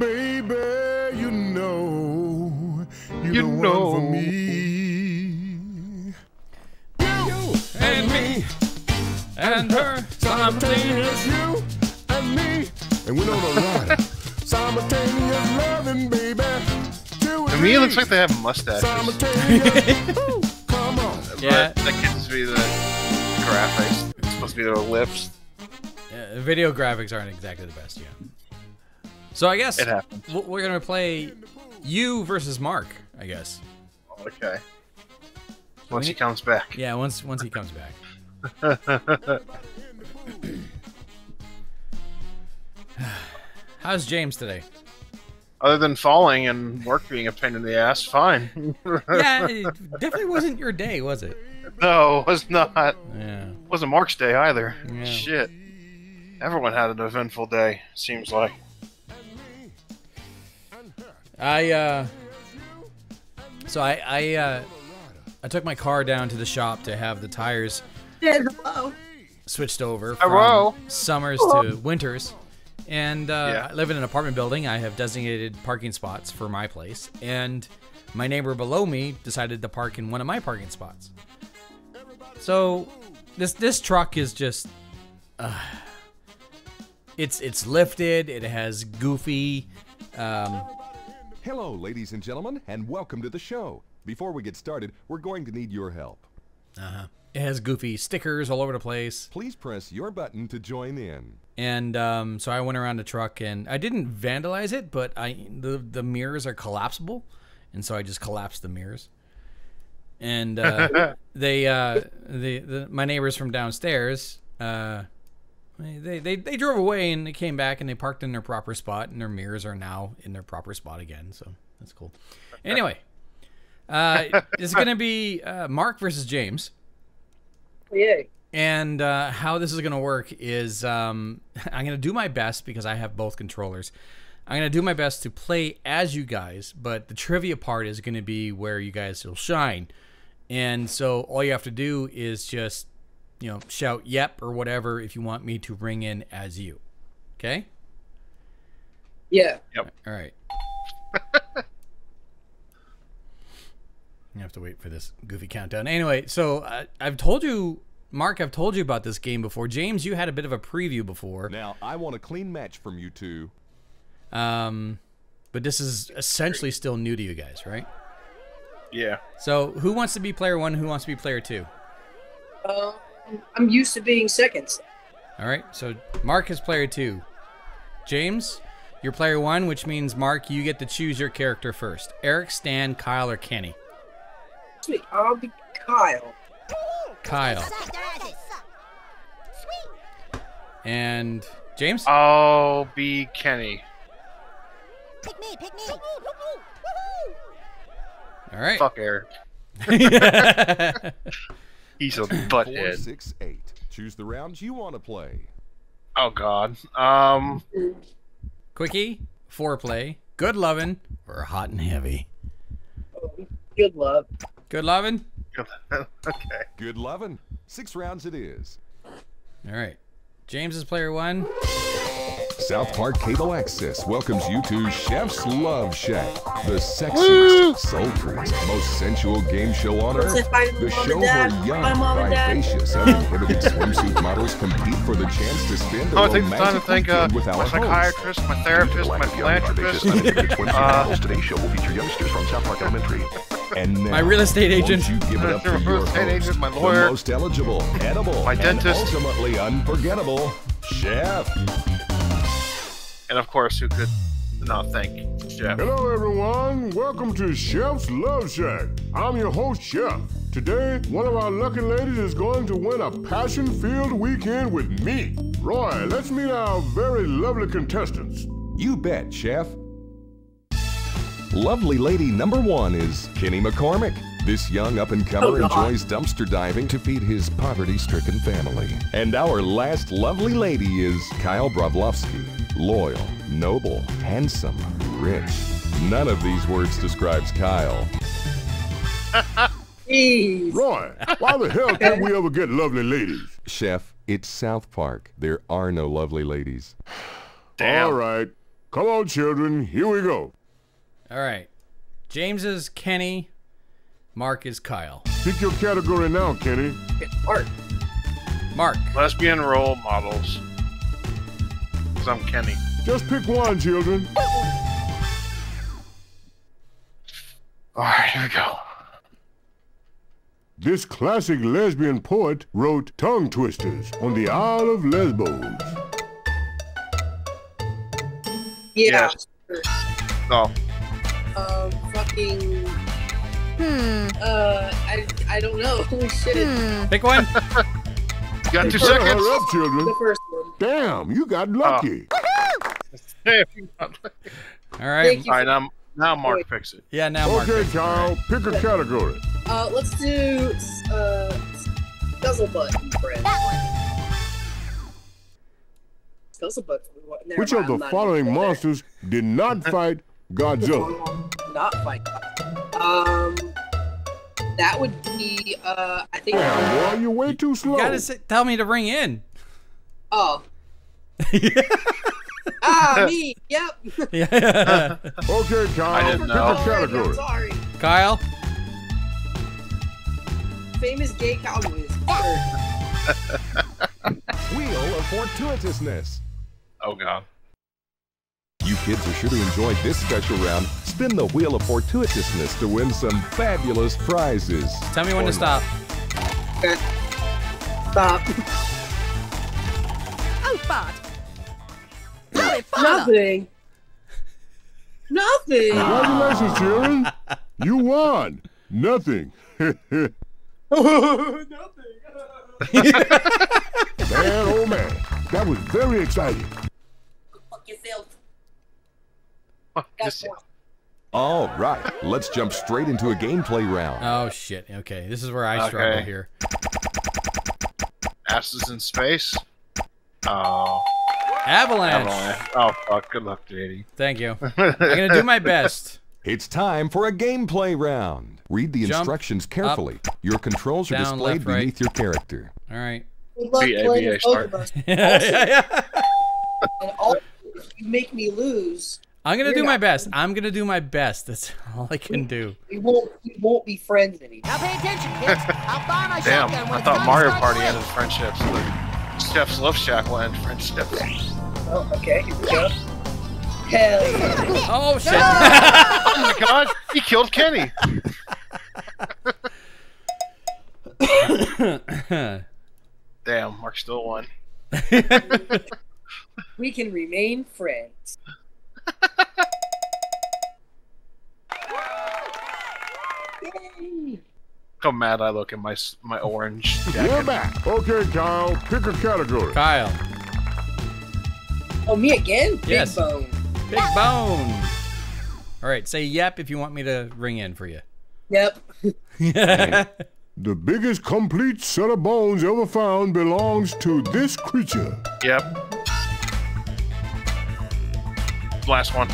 Baby, you know you don't know for me. You and me and her. Simultaneous you and me. And we know the ride. Simultaneous loving, baby. To me, it looks like they have mustaches. Come on. Yeah. That could be the graphics. It's supposed to be their lips. Yeah, video graphics aren't exactly the best, yeah. So I guess we're gonna play you versus Mark, I guess. Okay. Once he comes back. Yeah, once he comes back. How's James today? Other than falling and work being a pain in the ass, fine. Yeah, it definitely wasn't your day, was it? No, it was not. Yeah. It wasn't Mark's day either. Yeah. Shit. Everyone had an eventful day, seems like. So I took my car down to the shop to have the tires switched over from summers to winters. And I live in an apartment building. I have designated parking spots for my place. And my neighbor below me decided to park in one of my parking spots. So this truck is just... It's lifted. It has goofy. Hello, ladies and gentlemen, and welcome to the show. Before we get started, we're going to need your help. It has goofy stickers all over the place. Please press your button to join in. And so I went around the truck, and I didn't vandalize it, but the mirrors are collapsible, and so I just collapsed the mirrors. And my neighbors from downstairs. They drove away and they came back and they parked in their proper spot, and their mirrors are now in their proper spot again. So that's cool. Anyway, it's going to be Mark versus James. Yay. And how this is going to work is I'm going to do my best because I have both controllers. I'm going to do my best to play as you guys, but the trivia part is going to be where you guys will shine. And so all you have to do is just shout yep or whatever if you want me to ring in as you. Okay? Yeah. Yep. All right. You have to wait for this goofy countdown. Anyway, so I've told you, Mark, I've told you about this game before. James, you had a bit of a preview before. Now, I want a clean match from you two. But this is essentially still new to you guys, right? Yeah. So who wants to be player one? Who wants to be player two? I'm used to being seconds. All right, so Mark is player two. James, you're player one, which means, Mark, you get to choose your character first. Eric, Stan, Kyle, or Kenny? Sweet, I'll be Kyle. Kyle. And James? I'll be Kenny. Pick me, pick me. All right. Fuck Eric. He's a butthead. 4, 6, 8. Choose the round you want to play. Oh God. Quickie, foreplay, good lovin', or hot and heavy. Good love. Good lovin'. Okay. Good lovin'. 6 rounds it is. All right. James is player one. South Park Cable Access welcomes you to Chef's Luv Shack, the sexiest, sultriest, most sensual game show on earth. The show where young, vivacious, uninhibited swimsuit models compete for the chance to spend a romantic weekend with our host. My psychiatrist, my therapist, my philanthropist. Today's show will feature youngsters from South Park Elementary. And now, my real estate agent, my lawyer, the most eligible, edible, my dentist, and ultimately unforgettable chef. And of course, who could not thank Chef? Hello, everyone. Welcome to Chef's Luv Shack. I'm your host, Chef. Today, one of our lucky ladies is going to win a passion-filled weekend with me. Roy, let's meet our very lovely contestants. You bet, Chef. Lovely lady number one is Kenny McCormick. This young up-and-comer enjoys dumpster diving to feed his poverty-stricken family. And our last lovely lady is Kyle Brovlovsky. Loyal, noble, handsome, rich. None of these words describes Kyle. Roy, why the hell can't we ever get lovely ladies? Chef, it's South Park. There are no lovely ladies. Damn. All right. Come on, children, here we go. All right. James is Kenny. Mark is Kyle. Pick your category now, Kenny. It's Mark. Mark. Lesbian role models. Because I'm Kenny. Just pick one, children. All right, here we go. This classic lesbian poet wrote tongue twisters on the Isle of Lesbos. Yeah. Yes. No. Fucking. I don't know. We shouldn't. Pick one. You got 2 seconds. Up, children. The first one. Damn, you got lucky. All right. All right, now Mark picks it. Yeah, now Mark. Okay, Kyle, pick a category. Let's do Guzzlebutt. That one. Guzzlebutt. Which of the following monsters did not fight Godzilla? Not fight. That would be. I think. Damn, boy, you're way too slow. You gotta say, tell me to ring in. Oh. Ah, me. Yep. Yeah. Okay, Kyle. I didn't know. Pick a category. I'm sorry. Kyle. Famous gay cowboys. Wheel of fortuitousness. Oh God. You kids are sure to enjoy this special round. Spin the wheel of fortuitousness to win some fabulous prizes. Tell me when to stop. Okay. Stop. Oh, fart. Really, nothing. Nothing. Congratulations, children. You won. Nothing. Nothing. Man, oh man, that was very exciting. Go fuck yourself. All right, let's jump straight into a gameplay round. Oh shit! Okay, this is where I struggle here. Asses in space. Oh. Avalanche. Avalanche. Oh fuck! Good luck, JD. Thank you. I'm gonna do my best. It's time for a gameplay round. Read the instructions carefully. Your controls are displayed beneath your character. All right. B-A-B-A start. And also, if you make me lose. I'm gonna do my best. I'm gonna do my best. That's all I can do. We won't be friends anymore. Now pay attention, kids. I'll buy my shotgun. Damn, I thought Mario Party ended friendships. Chef's Luv Shack will end friendships. Oh, okay. Here we go. Hell yeah. Oh shit! Oh my God! He killed Kenny. Damn, Mark still won. We can remain friends. Yay. How mad I look in my orange jacket. We're back. Okay, Kyle, pick a category. Kyle. Oh, me again? Yes. Big bone. Big bone. All right, say yep if you want me to ring in for you. Yep. The biggest complete set of bones ever found belongs to this creature. Yep. Last one.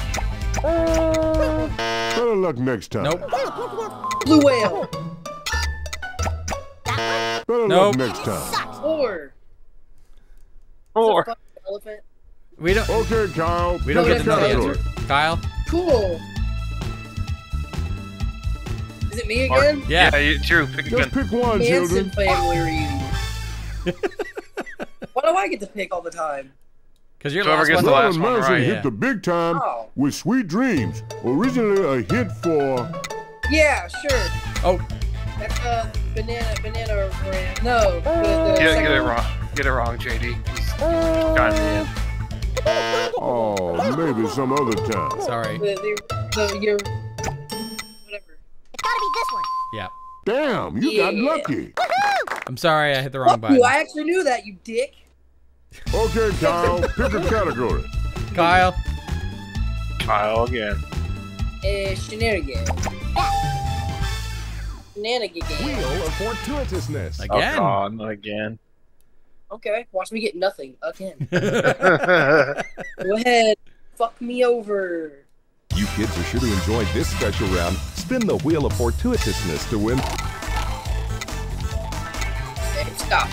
Better luck next time. Nope. Blue whale. Better luck next time. Four. Elephant. We don't. Okay, Kyle. We don't get to know the answer. Kyle. Cool. Is it me again? Mark. Yeah, it's true. Pick again. Just pick one, children. Family reunion. Why do I get to pick all the time? Because you're the last one, right? Hit the big time with Sweet Dreams. Originally a hit for. Yeah, sure. Oh. That's banana brand. No. Get it wrong. Get it wrong, JD. Got me in. Oh, maybe some other time. Sorry. You're. Gotta be this one. Yeah. Damn, you got lucky. Woohoo! I'm sorry, I hit the wrong button. I actually knew that, you dick. Okay, Kyle, pick a category. Kyle. Kyle again. Shenanigans. Shenanigans. Wheel of fortuitousness. Again. Oh, not again. Okay, watch me get nothing again. Go ahead, fuck me over. You kids are sure to enjoy this special round. Spin the wheel of fortuitousness to win. Stop.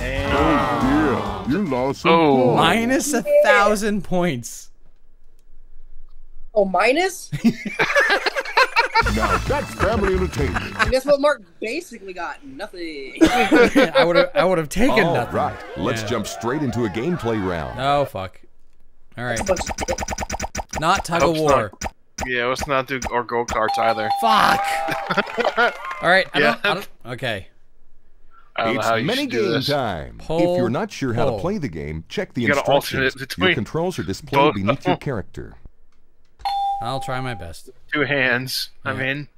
Damn. Oh, dear. You lost some points. Minus 1,000 points. Oh, minus? Now that's family entertainment. And guess what, Mark basically got nothing. I would have taken nothing. All right, let's jump straight into a gameplay round. Oh fuck! All right, not tug of war. Yeah, let's not do or go karts either. Fuck! All right. Okay. It's minigame time. If you're not sure how to play the game, check the instructions. Your controls are displayed beneath your character. I'll try my best. Two hands. Yeah. I mean,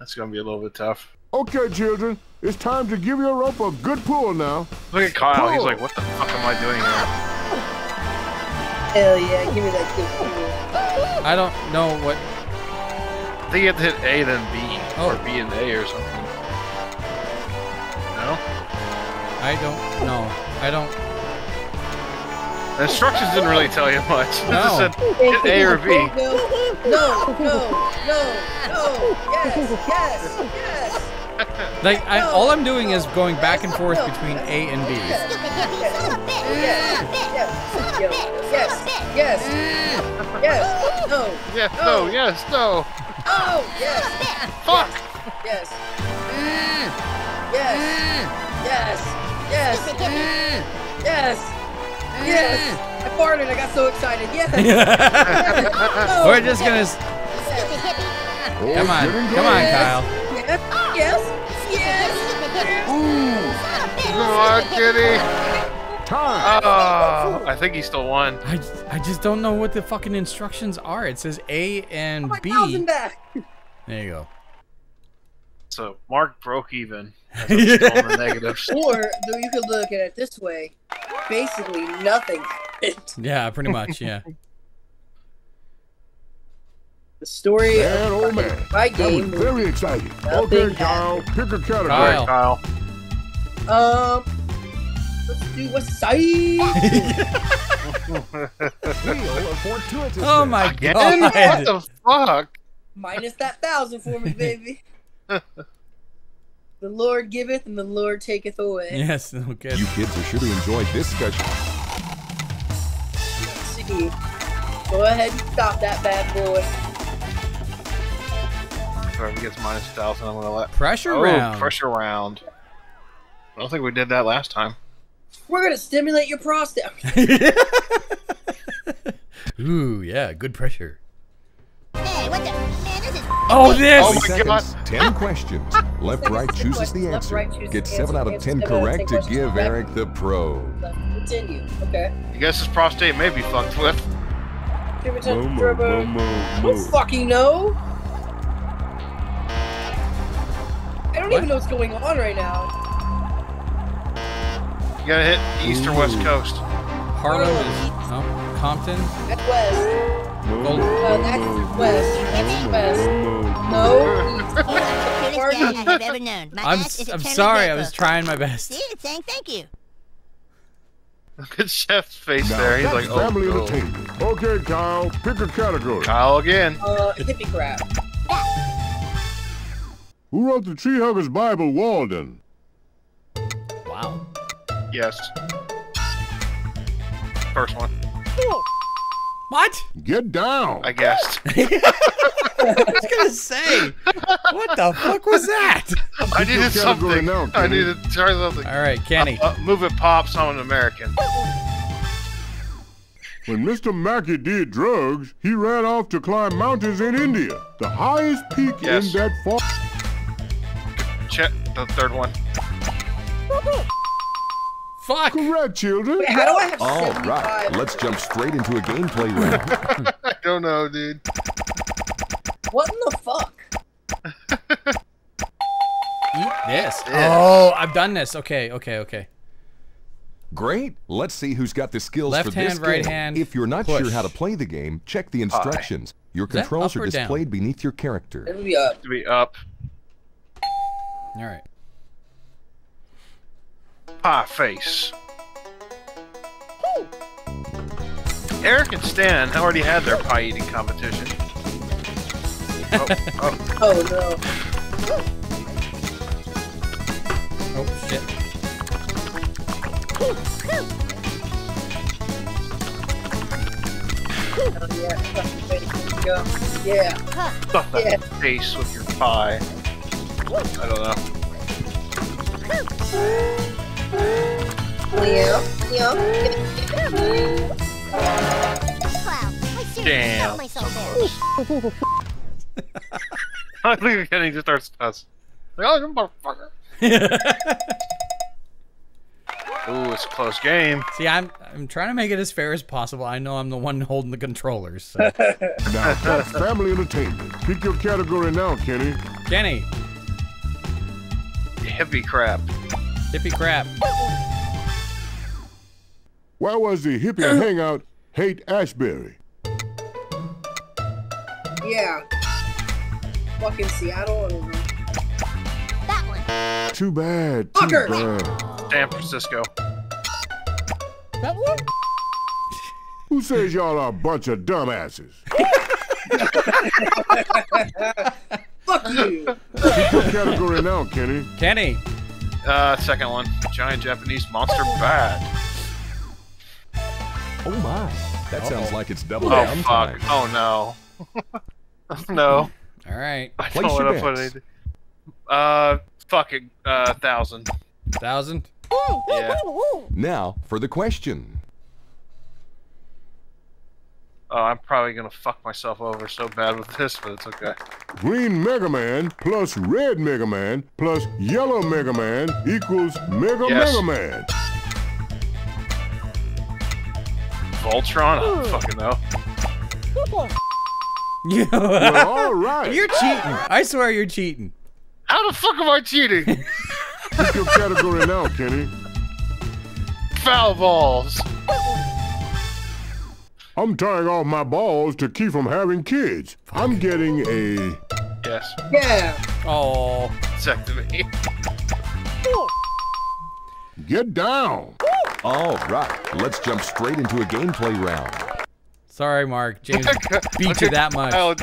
that's gonna be a little bit tough. Okay, children, it's time to give your rope a good pull now. Look at Kyle. Pull. He's like, "What the fuck am I doing here?" Hell yeah, give me that good pull. I don't know what. I think you have to hit A then B, or B and A or something. No. I don't know. I don't. The instructions didn't really tell you much. No. It just said A or B. No. Yes. Like, all I'm doing is going back and forth between A and B. Yes. No. Oh, yes. Fuck. Yes. Yes. Yes! I farted, I got so excited. Yes! Oh, we're just gonna. Come on, come on, Kyle. Yes! Ooh! Come on, kitty! Time! Oh, I think he still won. I just don't know what the fucking instructions are. It says A and B. Back. There you go. So, Mark broke even. That's the negatives. Or, though, you could look at it this way. Basically, nothing happened. Yeah, pretty much, yeah. The story of my game was very exciting. Okay, Kyle, pick a category. Kyle. Let's do West Side. Oh my god. What the fuck? Minus that 1,000 for me, baby. The Lord giveth and the Lord taketh away. Yes, okay. You kids are sure to enjoy this discussion. Let's see. Go ahead and stop that bad boy. Whoever gets minus 1,000, I'm gonna let. Pressure round. Pressure round. I don't think we did that last time. We're gonna stimulate your prostate. Ooh, yeah, good pressure. Hey, what the? Oh, this! Oh my god! 10 questions. Left, right chooses the answer. Get 7 out of 10 correct to give Eric the pro. Continue. Okay. You guess his prostate may be fucked with. Don't fucking know. I don't even know what's going on right now. You gotta hit East or West Coast. Harlem is Compton. That's West. No. I'm sorry, I was trying my best. Thank you. Look at Chef's face there. He's like, oh, no. Okay, Kyle, pick a category. Kyle again. Hippie crap. Who wrote the Tree Huggers Bible, Walden? Wow. Yes. First one. What? Get down. I guessed. I was gonna say, what the fuck was that? I needed something. Now, I needed to try something. All right, Kenny. Move it, pops. I'm an American. When Mr. Mackey did drugs, he ran off to climb mountains in India, the highest peak in that far. Check the third one. Fuck! Correct, children. Wait, how do I have 75? All right, let's jump straight into a gameplay round. I don't know, dude. What in the fuck? Eat this. Oh, I've done this. Okay. Great. Let's see who's got the skills for this game. Right hand. If you're not sure how to play the game, check the instructions. Your controls are displayed beneath your character. It'll be up. It'll be up. All right. Pie face. Woo. Eric and Stan already had their pie eating competition. Oh no. Oh shit. Oh yeah, stuff your face with your gum. Yeah. Stuff that face with your pie. I don't know. Wow, I seriously shot myself there. I believe Kenny just starts us. Like, oh, you motherfucker. Ooh, it's a close game. See, I'm trying to make it as fair as possible. I know I'm the one holding the controllers. So. Now, family entertainment. Pick your category now, Kenny. Kenny. Hippie crap. Hippie crap. Why was the hippie hangout hate Ashbury? Yeah. Fucking Seattle over. That one. Too bad. Fucker. San Francisco. That one? Who says y'all are a bunch of dumbasses? Fuck you. What category now, Kenny? Kenny. Second one. Giant Japanese monster bad. Oh my. That sounds like it's double down. Oh fuck. Oh no. No. All right. I don't want to put it. Fucking 1,000. 1,000. Yeah. Now for the question. Oh, I'm probably gonna fuck myself over so bad with this, but it's okay. Green Mega Man plus Red Mega Man plus Yellow Mega Man equals Mega Mega Man. Voltron. I don't fucking know. Well, all right. You're cheating. I swear you're cheating. How the fuck am I cheating? Pick your category now, Kenny. Foul balls. I'm tying off my balls to keep from having kids. I'm getting a... Yes. Yeah. Oh, suck to me. Get down. All right, let's jump straight into a gameplay round. Sorry, Mark. James beat you that much.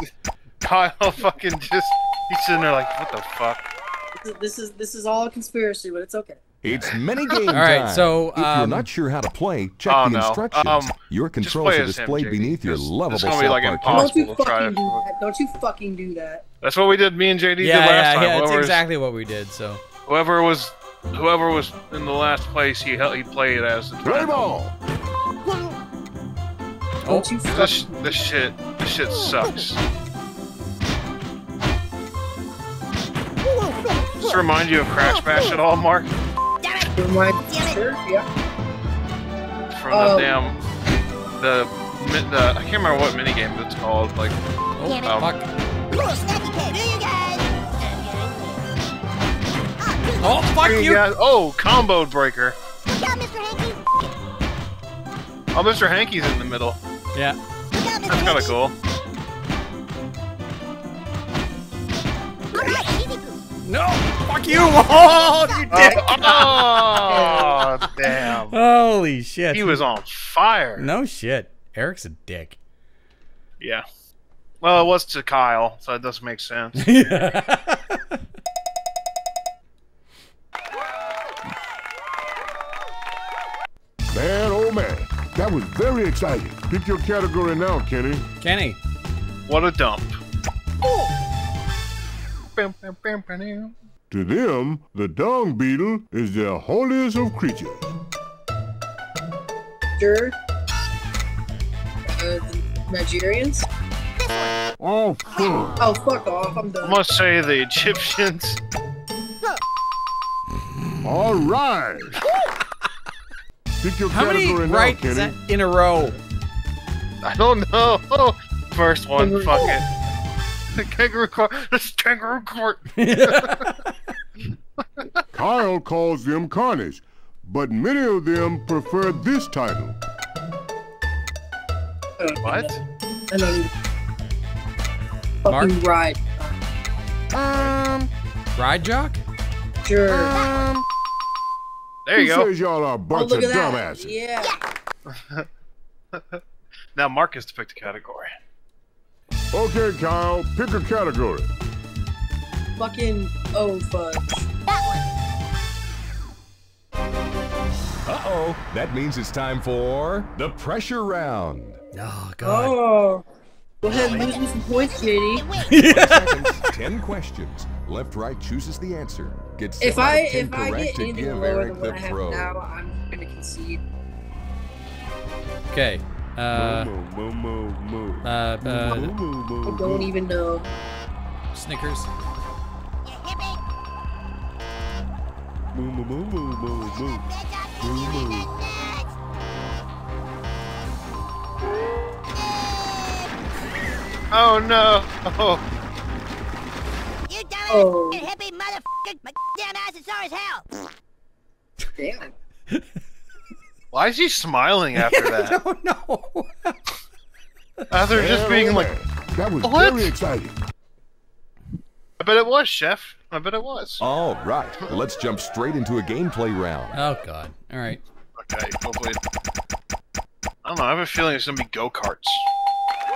Kyle fucking just... He's sitting there like, what the fuck? This is all a conspiracy, but it's okay. It's mini game time. All right, so... if you're not sure how to play, check the instructions. Your controls are displayed beneath your lovable South Park. Don't you fucking do that. Don't you fucking do that. That's what we did. Me and JD did last time. Yeah, that's exactly what we did, so... Whoever was in the last place, he played as... Play ball! Oh, this shit sucks. Does this remind you of Crash Bash at all, Mark? Damn it! Yeah. From the damn I can't remember what minigame it's called. Like, fuck. Oh, fuck you! Guys. Oh, combo breaker. Oh, Mr. Hanky's in the middle. Yeah. That's kind of cool. No! Fuck you! Oh, you dick! Oh, damn. Holy shit. He was on fire. No shit. Eric's a dick. Yeah. Well, it was to Kyle, so it doesn't make sense. Yeah. Man, oh man. That was very exciting. Pick your category now, Kenny. Kenny. What a dump. Bam, bam, bam, bam. To them, the dung beetle is the holiest of creatures. Sure. The Nigerians? Oh, fuck. Oh, fuck off. I'm done. I must say the Egyptians. All right. Pick your category now, Kenny. Is that in a row? I don't know. First one, fuck it. The kangaroo court. This is kangaroo court. Kyle calls them carnage, but many of them prefer this title. What? Fucking ride. Ride jock? Sure. There you go. Says y'all are a bunch of dumbasses. Yeah. Now Mark has to pick the category. Okay, Kyle, pick a category. Fucking fudge. That one. Uh oh. That means it's time for the pressure round. Oh, God. Oh. Go ahead and lose me some points, JD. 10 questions. Left, right chooses the answer. Gets if I get anything lower than what I have now, I'm going to concede. Okay. I don't even know. Snickers. Oh no! Oh. You dumbass and hippie motherfucker! My damn ass is sore as hell! Damn. Why is he smiling after that? I don't know. After just being like, that was very exciting. I bet it was, Chef. I bet it was. All right, let's jump straight into a gameplay round. Oh God! All right. Okay. Hopefully, I don't know. I have a feeling it's gonna be go-karts.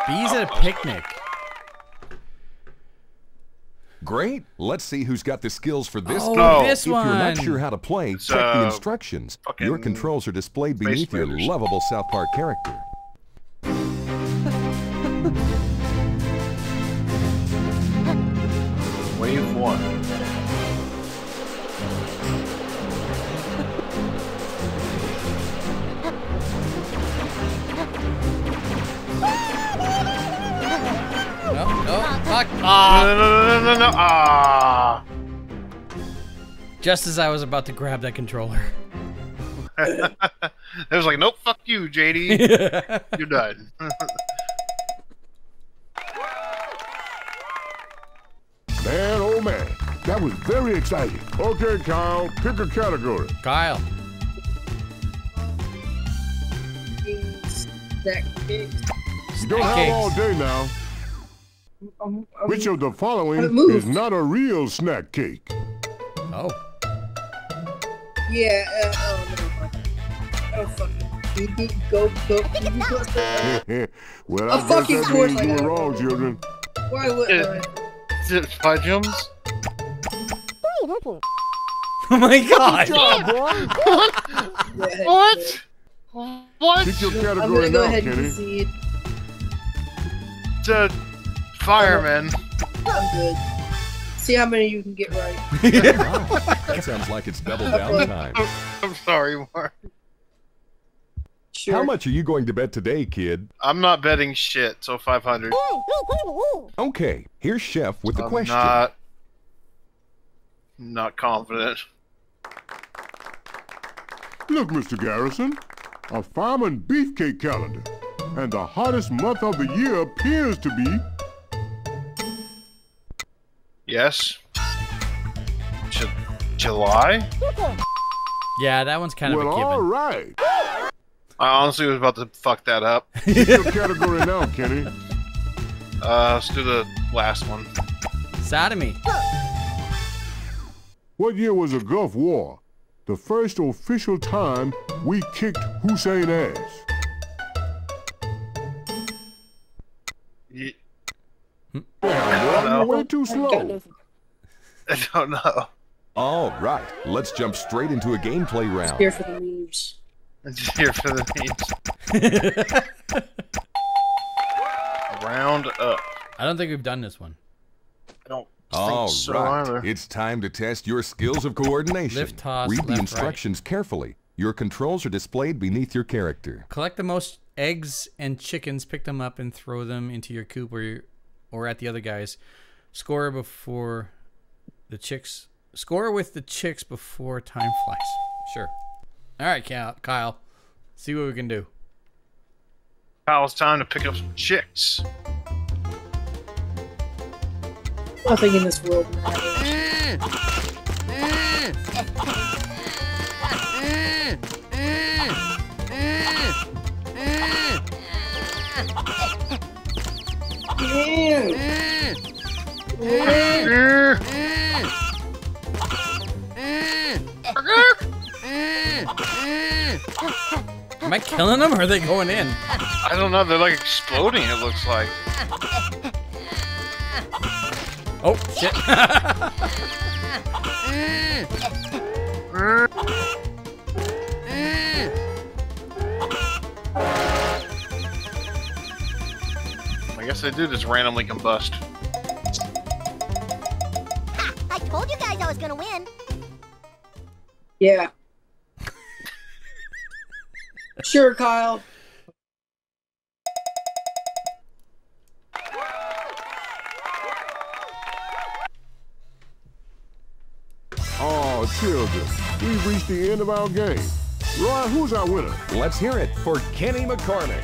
Bees at a picnic. Great. Let's see who's got the skills for this game. Oh, this one. If you're not sure how to play, check the instructions. Your controls are displayed beneath your lovable South Park character. Wave 1. No. Ah! Just as I was about to grab that controller. It was like, nope, fuck you, JD. You're done. Man, oh man. That was very exciting. Okay, Kyle, pick a category. Kyle. You don't have all day now. Which of the following is not a real snack cake? Oh. Yeah, oh, fuck it. You go. Well, I guess that means you were wrong, children. Why would I? Is it Fudgeums? Oh my God! What? What? Pick your category now, Kenny. Fireman. I'm good. See how many you can get right. That sounds like it's double downtime. I'm sorry, Mark. Sure. How much are you going to bet today, kid? I'm not betting shit, so 500. Okay, here's Chef with the question. Not confident. Look, Mr. Garrison, a farm and beefcake calendar, and the hottest month of the year appears to be. Yes. July? Yeah, that one's kind of a given. Well, all right. I honestly was about to fuck that up. What's your category now, Kenny? Let's do the last one. Sodomy. What year was the Gulf War? The first official time we kicked Hussein's ass. Way too slow. I don't know. All right, let's jump straight into a gameplay round. I'm here for the memes. Round up. I don't think we've done this one. I don't think so either. It's time to test your skills of coordination. Lift, toss, read the instructions carefully. Your controls are displayed beneath your character. Collect the most eggs and chickens, pick them up, and throw them into your coop or at the other guys. Score before the chicks. Score with the chicks before time flies. Sure. All right, Kyle. See what we can do. Kyle, it's time to pick up some chicks. Nothing in this world matters. Am I killing them or are they going in? I don't know, they're like exploding, it looks like. Oh, shit. I guess they do just randomly combust. Ha! I told you guys I was gonna win. Yeah. Sure, Kyle. Oh, children, we've reached the end of our game. Roy, who's our winner? Let's hear it for Kenny McCormick.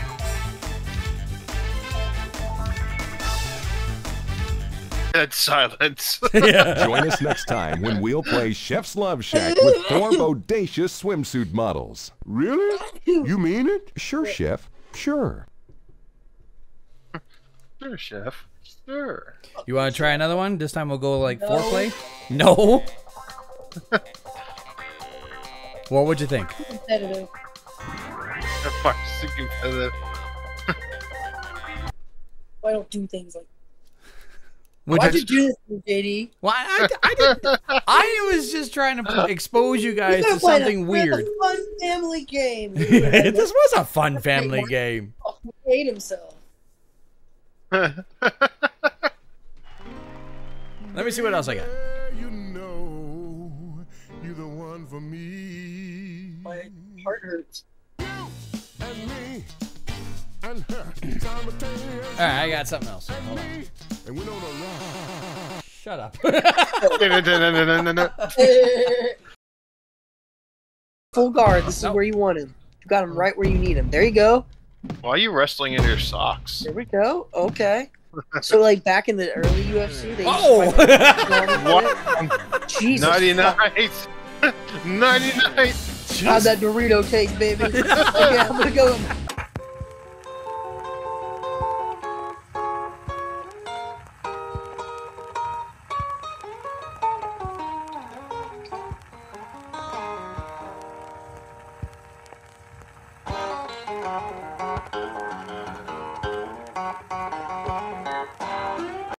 Dead silence. Yeah. Join us next time when we'll play Chef's Luv Shack with four bodacious swimsuit models. Really? You mean it? Sure, Chef. Sure. Sure, Chef. Sure. You want to try another one? This time we'll go like foreplay? No. Well, what'd you think? Competitive. Why don't do things like that? Why'd you do this, JD? Well, I was just trying to expose you guys to something weird. This was a fun family game. This was a fun family game. He hate himself. Let me see what else I got. The one for me. My heart hurts. And me and her. All right, I got something else. Hold on. And we don't know. Shut up. Full guard. This is where you want him. You got him right where you need him. There you go. Why are you wrestling in your socks? There we go. Okay. So, like, back in the early UFC, they what? Jesus. 99. 99. How'd that Dorito taste, baby? Okay, I'm gonna go.